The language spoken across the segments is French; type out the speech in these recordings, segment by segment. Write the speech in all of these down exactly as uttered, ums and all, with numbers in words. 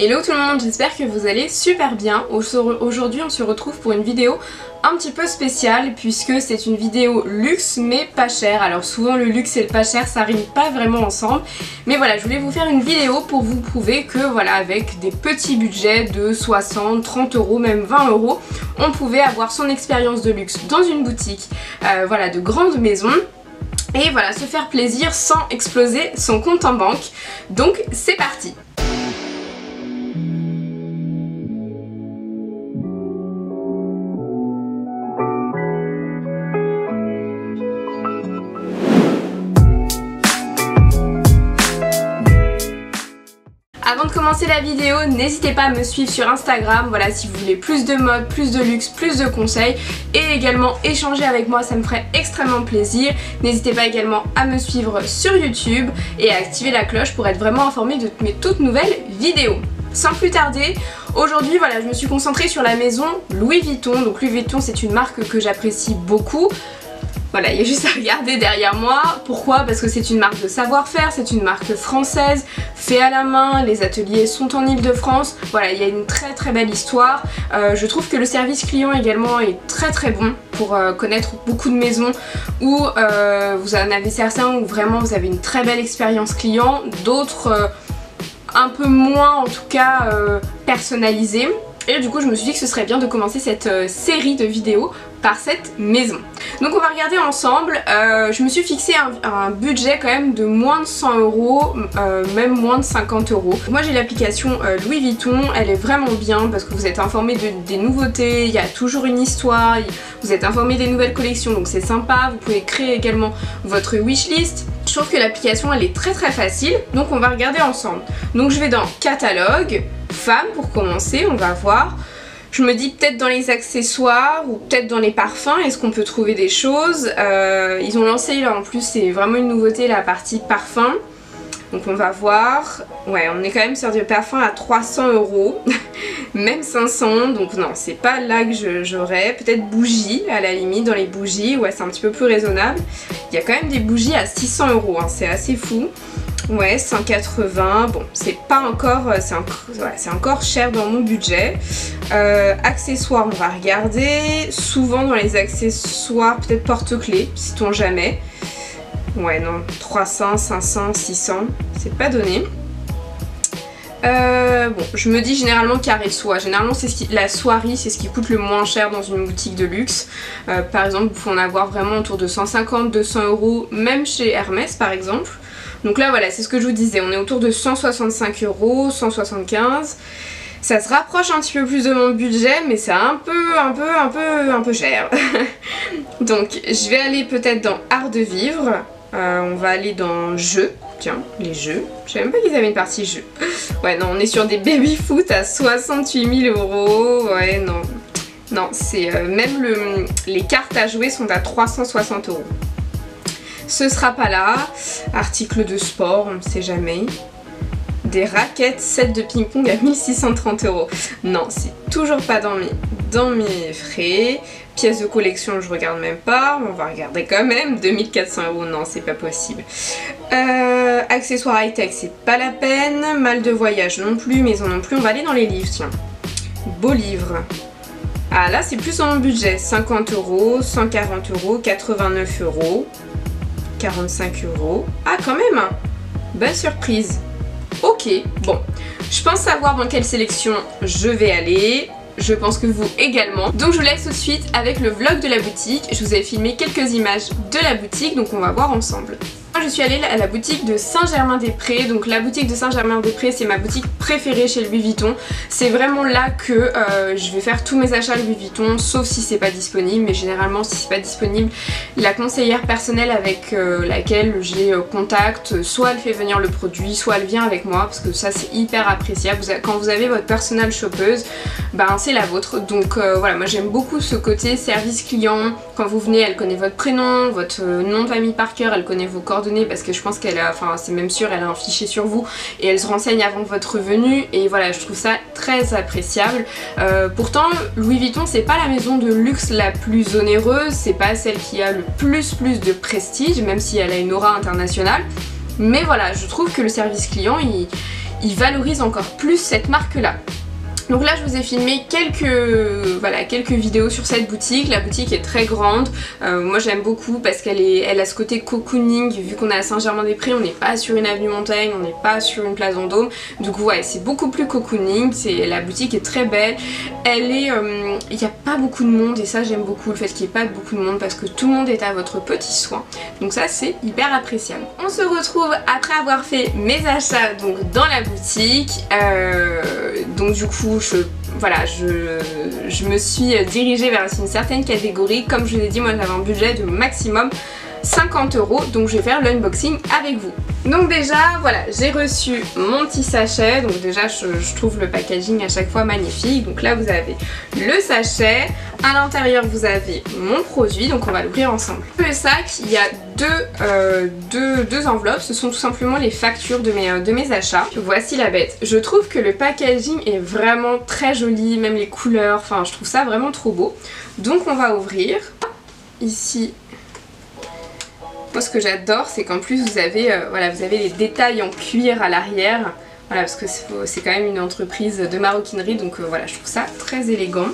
Hello tout le monde, j'espère que vous allez super bien. Aujourd'hui on se retrouve pour une vidéo un petit peu spéciale puisque c'est une vidéo luxe mais pas chère. Alors souvent le luxe et le pas cher ça rime pas vraiment ensemble, mais voilà, je voulais vous faire une vidéo pour vous prouver que voilà, avec des petits budgets de soixante, trente euros, même vingt euros, on pouvait avoir son expérience de luxe dans une boutique euh, voilà, de grande maison. Et voilà, se faire plaisir sans exploser son compte en banque. Donc c'est parti! Avant de commencer la vidéo, n'hésitez pas à me suivre sur Instagram, voilà, si vous voulez plus de mode, plus de luxe, plus de conseils, et également échanger avec moi, ça me ferait extrêmement plaisir. N'hésitez pas également à me suivre sur YouTube et à activer la cloche pour être vraiment informé de mes toutes nouvelles vidéos. Sans plus tarder, aujourd'hui voilà, je me suis concentrée sur la maison Louis Vuitton. Donc Louis Vuitton, c'est une marque que j'apprécie beaucoup. Voilà, il y a juste à regarder derrière moi. Pourquoi? Parce que c'est une marque de savoir-faire, c'est une marque française, fait à la main, les ateliers sont en Ile-de-France. Voilà, il y a une très très belle histoire. Euh, je trouve que le service client également est très très bon pour euh, connaître beaucoup de maisons où euh, vous en avez certains où vraiment vous avez une très belle expérience client, d'autres euh, un peu moins en tout cas euh, personnalisées. Et du coup je me suis dit que ce serait bien de commencer cette euh, série de vidéos par cette maison. Donc on va regarder ensemble. euh, je me suis fixé un, un budget quand même de moins de cent euros, euh, même moins de cinquante euros. Moi j'ai l'application euh, Louis Vuitton, elle est vraiment bien parce que vous êtes informé de, des nouveautés, il y a toujours une histoire, vous êtes informé des nouvelles collections, donc c'est sympa. Vous pouvez créer également votre wishlist. Je trouve que l'application elle est très très facile, donc on va regarder ensemble. Donc je vais dans catalogue, femmes pour commencer, on va voir. Je me dis peut-être dans les accessoires ou peut-être dans les parfums, est-ce qu'on peut trouver des choses. euh, Ils ont lancé là en plus, c'est vraiment une nouveauté la partie parfum. Donc on va voir, ouais on est quand même sur du parfum à trois cents euros, même cinq cents, donc non c'est pas là que j'aurais. Peut-être bougies à la limite, dans les bougies, ouais c'est un petit peu plus raisonnable. Il y a quand même des bougies à six cents euros, hein, c'est assez fou. Ouais, cent quatre-vingts, bon c'est pas encore, c'est en, ouais, encore cher dans mon budget. euh, Accessoires, on va regarder. Souvent dans les accessoires, peut-être porte-clés, sait-on jamais. Ouais non, trois cents, cinq cents, six cents, c'est pas donné. euh, Bon, je me dis généralement carré soie. Généralement c'est ce qui, la soierie c'est ce qui coûte le moins cher dans une boutique de luxe. euh, Par exemple, vous pouvez en avoir vraiment autour de cent cinquante, deux cents euros, même chez Hermès par exemple. Donc là voilà, c'est ce que je vous disais, on est autour de cent soixante-cinq euros, cent soixante-quinze. Ça se rapproche un petit peu plus de mon budget, mais c'est un peu, un peu, un peu, un peu cher. Donc je vais aller peut-être dans art de vivre. Euh, on va aller dans jeux. Tiens, les jeux. Je savais même pas qu'ils avaient une partie jeux. Ouais, non, on est sur des baby foot à soixante-huit mille euros. Ouais, non. Non, c'est euh, même le, les cartes à jouer sont à trois cent soixante euros. Ce sera pas là. Article de sport, on ne sait jamais. Des raquettes, set de ping-pong à mille six cent trente euros. Non, c'est toujours pas dans mes, dans mes frais. Pièces de collection, je regarde même pas. On va regarder quand même. deux mille quatre cents euros, non, c'est pas possible. Euh, accessoires high-tech, c'est pas la peine. Mal de voyage non plus, maison non plus. On va aller dans les livres, tiens. Beaux livres. Ah là, c'est plus dans mon budget. cinquante euros, cent quarante euros, quatre-vingt-neuf euros. quarante-cinq euros. Ah quand même, belle surprise. Ok, bon, je pense savoir dans quelle sélection je vais aller. Je pense que vous également. Donc je vous laisse tout de suite avec le vlog de la boutique. Je vous ai filmé quelques images de la boutique, donc on va voir ensemble. Je suis allée à la boutique de Saint-Germain-des-Prés. Donc la boutique de Saint-Germain-des-Prés, c'est ma boutique préférée chez Louis Vuitton. C'est vraiment là que euh, je vais faire tous mes achats Louis Vuitton, sauf si c'est pas disponible. Mais généralement si c'est pas disponible, la conseillère personnelle avec euh, laquelle j'ai euh, contact, soit elle fait venir le produit, soit elle vient avec moi, parce que ça c'est hyper appréciable. Vous avez, quand vous avez votre personal shoppeuse, ben c'est la vôtre. Donc euh, voilà, moi j'aime beaucoup ce côté service client. Quand vous venez, elle connaît votre prénom, votre nom de famille par cœur, elle connaît vos coordonnées, parce que je pense qu'elle a, enfin c'est même sûr, elle a un fichier sur vous et elle se renseigne avant votre venue. Et voilà, je trouve ça très appréciable. euh, Pourtant Louis Vuitton c'est pas la maison de luxe la plus onéreuse, c'est pas celle qui a le plus plus de prestige, même si elle a une aura internationale. Mais voilà, je trouve que le service client il, ils valorisent encore plus cette marque-là. Donc là je vous ai filmé quelques, voilà, quelques vidéos sur cette boutique. La boutique est très grande, euh, moi j'aime beaucoup parce qu'elle est, elle a ce côté cocooning. Vu qu'on est à Saint-Germain-des-Prés, on n'est pas sur une avenue Montaigne, on n'est pas sur une place Vendôme. Donc ouais, c'est beaucoup plus cocooning, la boutique est très belle. Elle est, euh, il n'y a pas beaucoup de monde et ça j'aime beaucoup, le fait qu'il n'y ait pas beaucoup de monde parce que tout le monde est à votre petit soin. Donc ça c'est hyper appréciable. On se retrouve après avoir fait mes achats donc dans la boutique. Euh, donc du coup Je, voilà, je, je me suis dirigée vers une certaine catégorie. Comme je vous ai dit, moi j'avais un budget de maximum cinquante euros, donc je vais faire l'unboxing avec vous. Donc déjà voilà, j'ai reçu mon petit sachet. Donc déjà je, je trouve le packaging à chaque fois magnifique. Donc là vous avez le sachet, à l'intérieur vous avez mon produit, donc on va l'ouvrir ensemble. Le sac, il y a deux, euh, deux, deux enveloppes, ce sont tout simplement les factures de mes, de mes achats. Voici la bête. Je trouve que le packaging est vraiment très joli, même les couleurs, enfin je trouve ça vraiment trop beau. Donc on va ouvrir. Ici, moi ce que j'adore c'est qu'en plus vous avez, euh, voilà, vous avez les détails en cuir à l'arrière, voilà, parce que c'est quand même une entreprise de maroquinerie, donc euh, voilà, je trouve ça très élégant.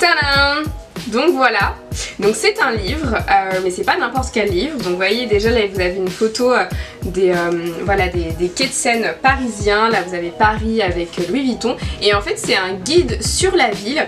Tadam! Donc voilà, donc c'est un livre, euh, mais c'est pas n'importe quel livre. Donc vous voyez déjà là vous avez une photo euh, des, euh, voilà, des, des quais de Seine parisiens. Là vous avez Paris avec Louis Vuitton et en fait c'est un guide sur la ville.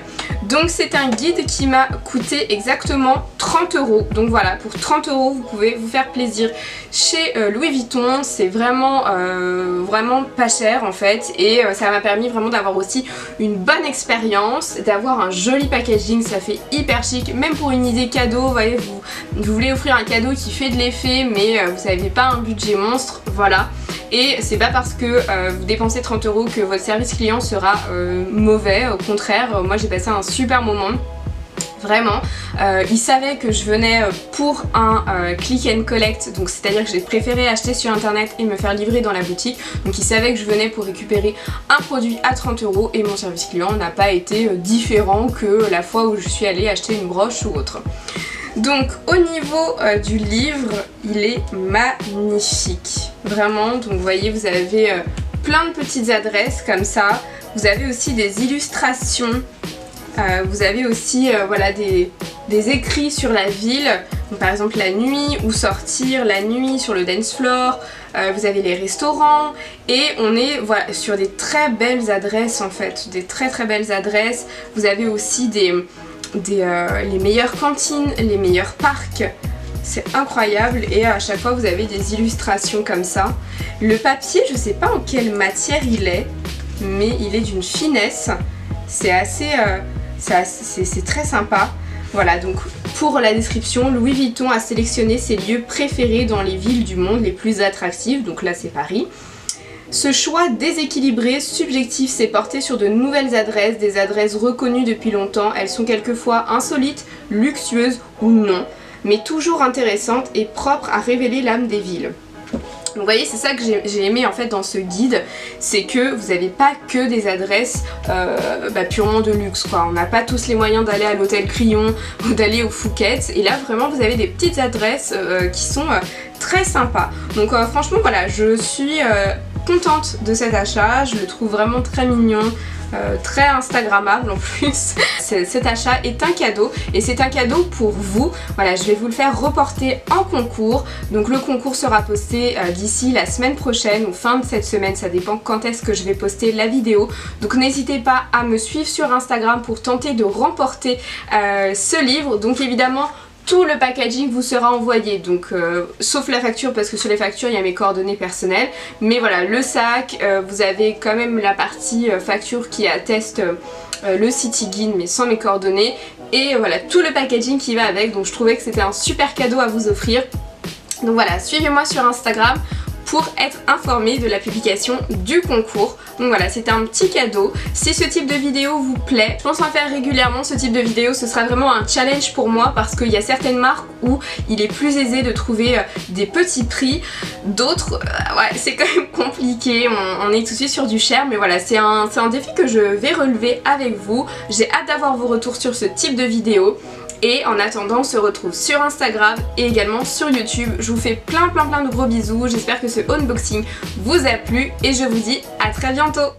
Donc c'est un guide qui m'a coûté exactement trente euros. Donc voilà, pour trente euros vous pouvez vous faire plaisir chez euh, Louis Vuitton. C'est vraiment, euh, vraiment pas cher en fait et euh, ça m'a permis vraiment d'avoir aussi une bonne expérience, d'avoir un joli packaging, ça fait hyper chic, même pour une idée cadeau, voyez, vous, vous voulez offrir un cadeau qui fait de l'effet mais vous n'avez pas un budget monstre, voilà, et c'est pas parce que euh, vous dépensez trente euros que votre service client sera euh, mauvais, au contraire, moi j'ai passé un super moment. Vraiment, euh, ils savaient que je venais pour un euh, click and collect, donc c'est-à-dire que j'ai préféré acheter sur internet et me faire livrer dans la boutique. Donc ils savaient que je venais pour récupérer un produit à trente euros et mon service client n'a pas été différent que la fois où je suis allée acheter une broche ou autre. Donc au niveau euh, du livre, il est magnifique, vraiment. Donc vous voyez, vous avez euh, plein de petites adresses comme ça. Vous avez aussi des illustrations. Euh, vous avez aussi euh, voilà, des, des écrits sur la ville, donc, par exemple la nuit, où sortir la nuit sur le dance floor, euh, vous avez les restaurants et on est voilà, sur des très belles adresses en fait, des très très belles adresses. Vous avez aussi des, des, euh, les meilleures cantines, les meilleurs parcs, c'est incroyable et à chaque fois vous avez des illustrations comme ça. Le papier, je sais pas en quelle matière il est, mais il est d'une finesse, c'est assez... Euh, c'est très sympa. Voilà, donc pour la description, Louis Vuitton a sélectionné ses lieux préférés dans les villes du monde les plus attractives, donc là c'est Paris. Ce choix déséquilibré, subjectif, s'est porté sur de nouvelles adresses, des adresses reconnues depuis longtemps. Elles sont quelquefois insolites, luxueuses ou non, mais toujours intéressantes et propres à révéler l'âme des villes. Donc vous voyez, c'est ça que j'ai aimé en fait dans ce guide, c'est que vous n'avez pas que des adresses euh, bah, purement de luxe quoi. On n'a pas tous les moyens d'aller à l'hôtel Crillon ou d'aller au Fouquet's et là vraiment vous avez des petites adresses euh, qui sont euh, très sympas. Donc euh, franchement voilà, je suis euh, contente de cet achat, je le trouve vraiment très mignon. Euh, très instagrammable en plus. Cet achat est un cadeau et c'est un cadeau pour vous. Voilà, je vais vous le faire reporter en concours. Donc le concours sera posté euh, d'ici la semaine prochaine ou fin de cette semaine, ça dépend quand est-ce que je vais poster la vidéo. Donc n'hésitez pas à me suivre sur Instagram pour tenter de remporter euh, ce livre. Donc évidemment tout le packaging vous sera envoyé, donc euh, sauf la facture parce que sur les factures il y a mes coordonnées personnelles, mais voilà le sac, euh, vous avez quand même la partie euh, facture qui atteste euh, le city guide mais sans mes coordonnées et euh, voilà tout le packaging qui va avec, donc je trouvais que c'était un super cadeau à vous offrir. Donc voilà, suivez-moi sur Instagram pour être informé de la publication du concours. Donc voilà, c'était un petit cadeau. Si ce type de vidéo vous plaît, je pense en faire régulièrement ce type de vidéo, ce sera vraiment un challenge pour moi parce qu'il y a certaines marques où il est plus aisé de trouver des petits prix, d'autres, euh, ouais, c'est quand même compliqué, on, on est tout de suite sur du cher, mais voilà, c'est un, c'est un défi que je vais relever avec vous. J'ai hâte d'avoir vos retours sur ce type de vidéo. et en attendant on se retrouve sur Instagram et également sur YouTube. Je vous fais plein plein plein de gros bisous, j'espère que ce unboxing vous a plu et je vous dis à très bientôt.